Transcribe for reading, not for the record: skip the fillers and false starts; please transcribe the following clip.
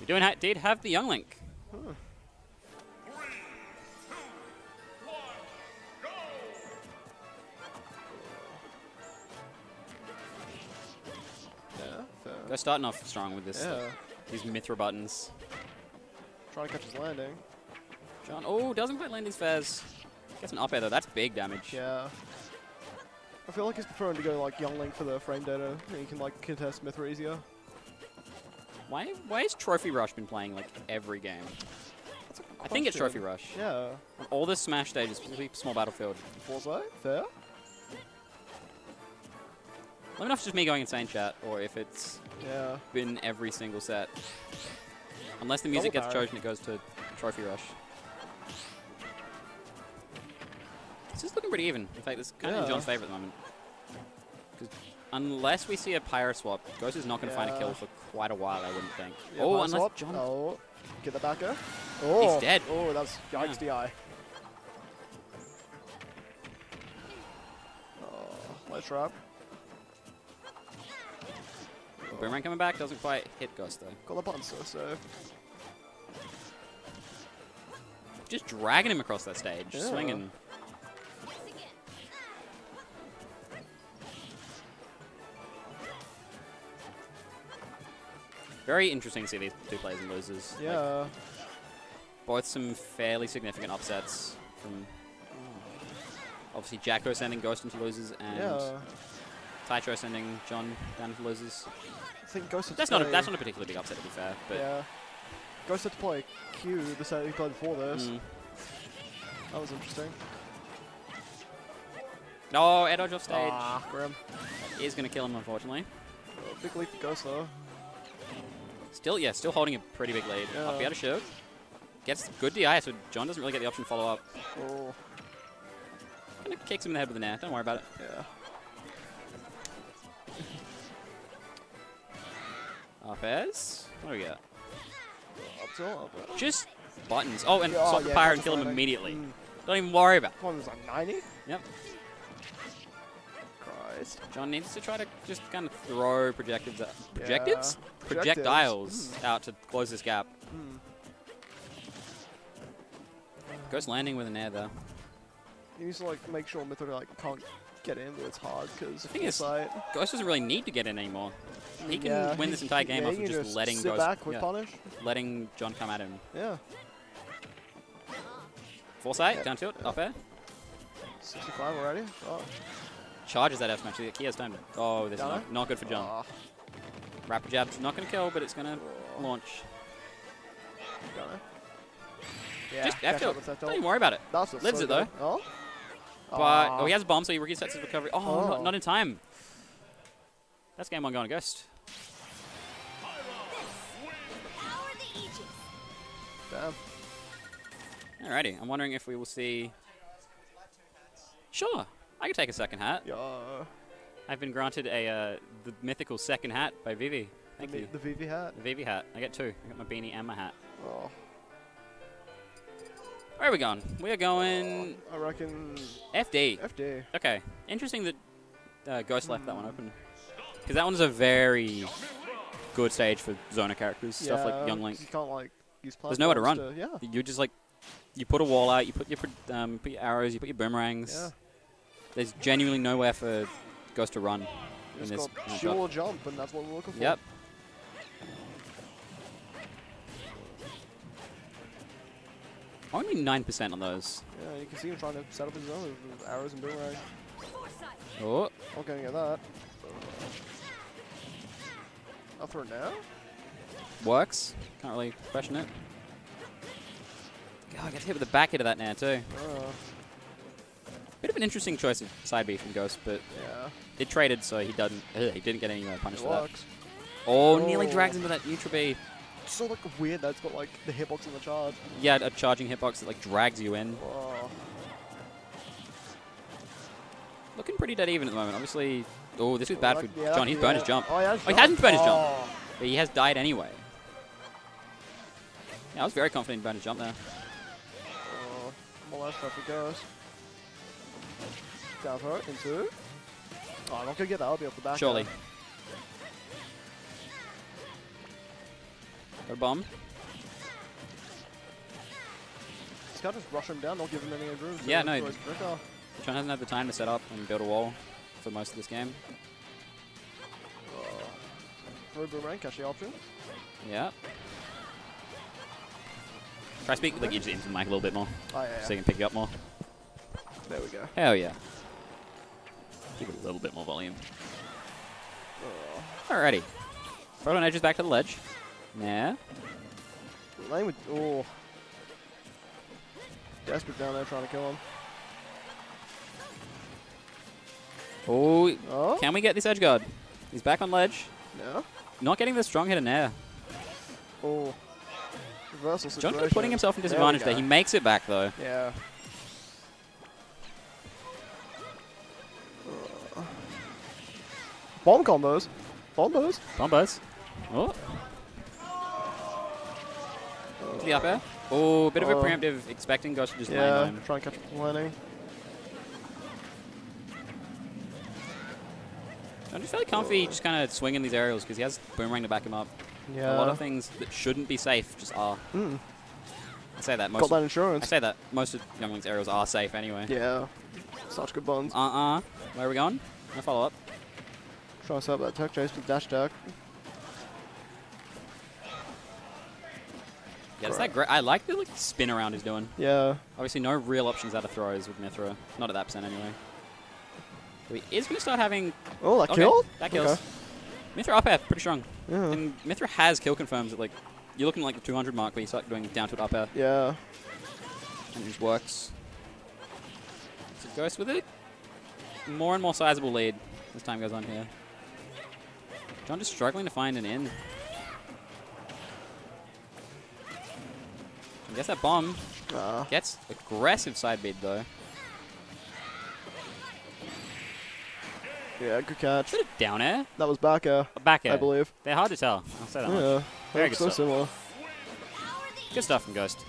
We do indeed have the Young Link. Huh. 3, 2, 1, go! Yeah, fair. They're starting off strong with this. Yeah. These Mythra buttons. Trying to catch his landing. John, oh, doesn't quite land his fairs. Gets an up air though, that's big damage. Yeah. I feel like he's preferring to go like Young Link for the frame data, and you can like contest Mythra easier. Why has Trophy Rush been playing like every game? I think it's Trophy Rush. Yeah. On all the Smash stages, particularly Small Battlefield. Forza? Fair. Let me know if it's just me going insane, chat, or if it's been every single set. Unless the music gets chosen, it goes to Trophy Rush. This is looking pretty even. In fact, it's kind of in John's favour at the moment. Unless we see a Pyro swap, Ghost is not going to find a kill for quite a while, I wouldn't think. Yeah, oh, unless swap. John... Oh, get the back air. Oh. He's dead. Oh, that was yikes DI. Oh, light trap. Oh. Boomerang coming back, doesn't quite hit Ghost though. Got the bouncer, so... Just dragging him across that stage, swinging. Very interesting to see these two players and losers. Yeah. Like, both some fairly significant upsets from obviously Jacko sending Ghost into losers and Taicho sending John down into losers. I think Ghost that's not a particularly big upset to be fair, but Ghost had to play Q the set he played before this. Mm. That was interesting. No, air dodge off stage. Ah, grim. That is gonna kill him unfortunately. Big leap for Ghost though. Still, yeah, still holding a pretty big lead. Up out of shield. Gets good DI, so John doesn't really get the option to follow up. Oh. Kinda kicks him in the head with an air. Don't worry about it. Yeah. Up airs. What do we got? Up just buttons. Oh, and swap the pyro and kill him immediately. Mm. Don't even worry about it. One was like 90? Yep. John needs to try to just kind of throw projectives out. Projectives? Yeah. Projectiles out to close this gap. Mm. Ghost landing with an air though. You need to like make sure Mythra like can't get in, but it's hard because the thing is, Ghost doesn't really need to get in anymore. He can win this entire game off of just letting Ghost back with punish. Letting John come at him. Yeah. Foresight, down tilt, up air. 65 already. Oh. Charges that F smash. He has timed it. Oh, this is not good for John. Rapid jab's not going to kill, but it's going to launch. Yeah, just F tilt. Don't even worry about it. Lives it though. Oh. But he has a bomb, so he resets his recovery. Oh, not in time. That's game one going to Ghost. Damn. Alrighty, I'm wondering if we will see. Sure. I could take a second hat. Yeah. I've been granted a the mythical second hat by Vivi. Thank you. The Vivi hat? The Vivi hat. I get two. I got my beanie and my hat. Oh. Where are we going? We are going... I reckon... FD. FD. Okay. Interesting that Ghost left that one open. Because that one's a very good stage for Zona characters. Yeah, stuff like Young Link. You can't, like, use platforms. There's nowhere to run. Yeah. You just, like... You put a wall out. You put your arrows. You put your boomerangs. Yeah. There's genuinely nowhere for Ghost to run. He's got dual jump, and that's what we're looking for. Yep. Only 9% on those. Yeah, you can see him trying to set up his own with arrows and boomerang. Oh. Not going to get that. Up throw now? Works. Can't really question it. God, I got hit with the back end of that now, too. Bit of an interesting choice of side B from Ghost, but it traded, so he didn't get any punish for that. Oh, nearly dragged into that neutral B. It's so like weird that it's got like the hitbox on the charge. Yeah, a charging hitbox that like drags you in. Whoa. Looking pretty dead even at the moment. Obviously, oh, this is bad for John. He's burned his jump. Oh, he hasn't burned his jump, but he has died anyway. Yeah, I was very confident he burned his jump there. Oh, more last shot for Ghost. Down throw into. Oh, I'm not gonna get that. I'll be off the back. Surely. They're bummed. He's got to just rush him down, don't give him any room. Yeah, no. John hasn't had the time to set up and build a wall for most of this game. Throw boomerang, catch the option. Yeah. Try to speak the Gegee into the mic a little bit more. Oh, yeah, so you can pick it up more. There we go. Hell yeah. Give it a little bit more volume. Oh. Alrighty. Proton Edge is back to the ledge. Yeah. Lane with. Oh. Desperate down there trying to kill him. Oh. Can we get this edge guard? He's back on ledge. No. Not getting the strong hit in air. Oh. Reversal situation. John putting himself in disadvantage there. He makes it back though. Yeah. Bomb combos. Bombos. Bombos. Oh. To the up air. Oh, a bit of a preemptive expecting Ghost to just land him. Try and catch landing. I'm just fairly comfy just kind of swinging these aerials because he has boomerang to back him up. Yeah. A lot of things that shouldn't be safe just are. Mm. I say that most. Got that insurance. I say that most of Young Link's aerials are safe anyway. Yeah. Such good bonds. Where are we going? No follow up. Try to set up that tuck chase with dash duck. Yeah, it's that great. I like the spin around he's doing. Yeah. Obviously, no real options out of throws with Mythra. Not at that percent anyway. He is going to start having. Oh, that killed? That kills. Okay. Mythra up air, pretty strong. Yeah. And Mythra has kill confirms at you're looking like the 200 mark where you start doing down tilt up air. Yeah. And it just works. So Ghost with it. More and more sizable lead as time goes on here. John just struggling to find an in. I guess that bomb gets aggressive side beat though. Yeah, good catch. Is it a down air? That was back air. Back air. I believe. They're hard to tell. I'll say that much. Very good stuff. Similar. Good stuff from Ghost.